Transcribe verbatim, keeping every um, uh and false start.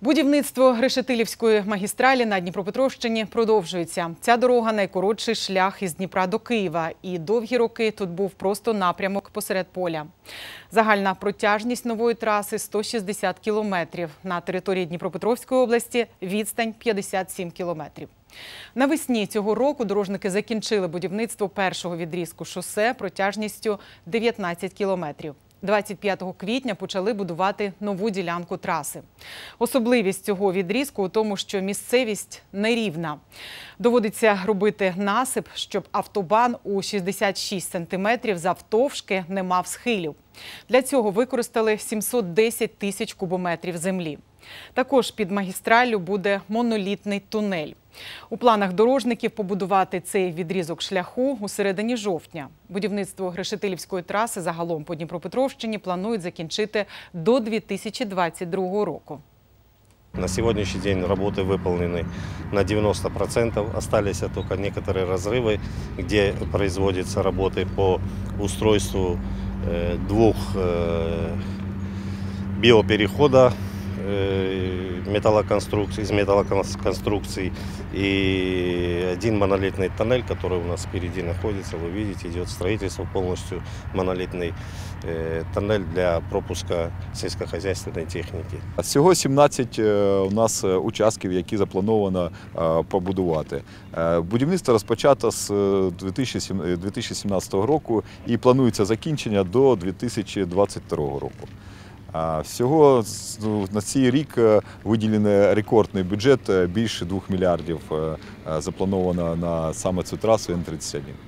Будівництво Решетилівської магістралі на Дніпропетровщині продовжується. Ця дорога – найкоротший шлях із Дніпра до Києва. І довгі роки тут був просто напрямок посеред поля. Загальна протяжність нової траси – сто шістдесят кілометрів. На території Дніпропетровської області – відстань п'ятдесят сім кілометрів. Навесні цього року дорожники закінчили будівництво першого відрізку шосе протяжністю дев'ятнадцять кілометрів. двадцять п'ятого квітня почали будувати нову ділянку траси. Особливість цього відрізку у тому, що місцевість нерівна. Доводиться робити насип, щоб автобан у шістдесят шість сантиметрів завтовшки не мав схилів. Для цього використали сімсот десять тисяч кубометрів землі. Також під магістраллю буде монолітний тунель. У планах дорожників побудувати цей відрізок шляху у середині жовтня. Будівництво Решетилівської траси загалом по Дніпропетровщині планують закінчити до дві тисячі двадцять другого року. На сегодняшний день работы выполнены на девяносто процентов. Остались только некоторые разрывы, где производятся работы по устройству двух биопереходов, металлоконструкций, из металлоконструкций и один монолитный тоннель, который у нас впереди находится. Вы видите, идет строительство, полностью монолитный э, тоннель для пропуска сельскохозяйственной техники. Всього сімнадцять у нас участків, які заплановано побудувати. Будівництво розпочато з дві тисячі сімнадцятого року і планується закінчення до дві тисячі двадцять другого року. Всього на цей рік виділений рекордний бюджет, більше двох мільярдів заплановано на саме цю трасу Н тридцять один.